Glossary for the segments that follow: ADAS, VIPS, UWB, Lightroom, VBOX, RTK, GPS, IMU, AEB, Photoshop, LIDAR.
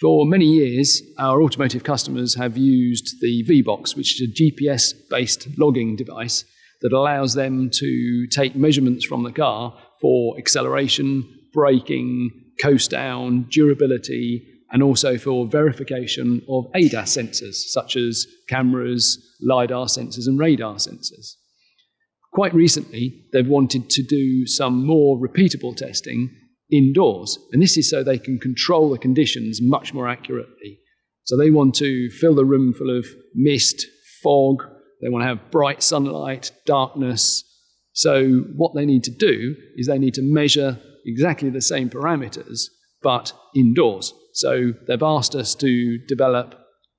For many years, our automotive customers have used the VBOX, which is a GPS-based logging device that allows them to take measurements from the car for acceleration, braking, coast down, durability, and also for verification of ADAS sensors, such as cameras, LIDAR sensors, and radar sensors. Quite recently, they've wanted to do some more repeatable testing indoors, and this is so they can control the conditions much more accurately. So they want to fill the room full of mist, fog, they want to have bright sunlight, darkness. So what they need to do is they need to measure exactly the same parameters, but indoors. So they've asked us to develop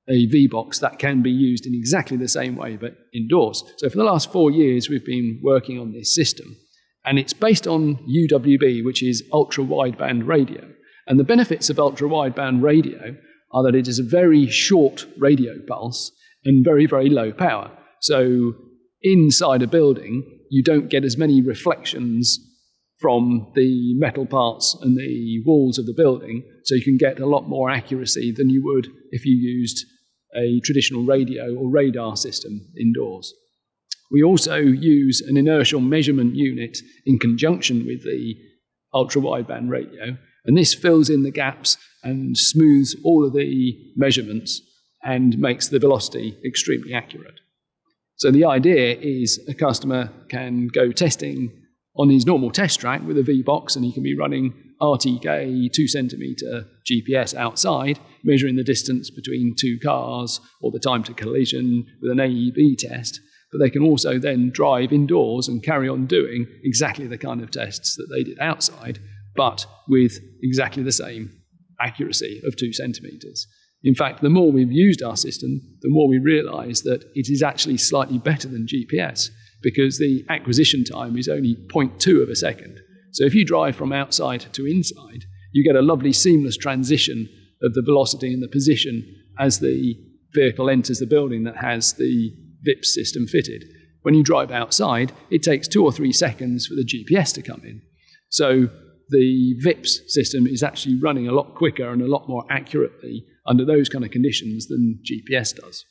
a VBOX that can be used in exactly the same way, but indoors. So for the last 4 years, we've been working on this system. And it's based on UWB, which is ultra-wideband radio. And the benefits of ultra-wideband radio are that it is a very short radio pulse and very, very low power. So inside a building, you don't get as many reflections from the metal parts and the walls of the building, so you can get a lot more accuracy than you would if you used a traditional radio or radar system indoors. We also use an inertial measurement unit in conjunction with the ultra-wideband radio, and this fills in the gaps and smooths all of the measurements and makes the velocity extremely accurate. So the idea is a customer can go testing on his normal test track with a VBOX, and he can be running RTK 2 centimetre GPS outside, measuring the distance between two cars or the time to collision with an AEB test. But they can also then drive indoors and carry on doing exactly the kind of tests that they did outside, but with exactly the same accuracy of 2 centimetres. In fact, the more we've used our system, the more we realise that it is actually slightly better than GPS, because the acquisition time is only 0.2 of a second. So if you drive from outside to inside, you get a lovely seamless transition of the velocity and the position as the vehicle enters the building that has the VIPS system fitted. When you drive outside, it takes 2 or 3 seconds for the GPS to come in. So the VIPS system is actually running a lot quicker and a lot more accurately under those kind of conditions than GPS does.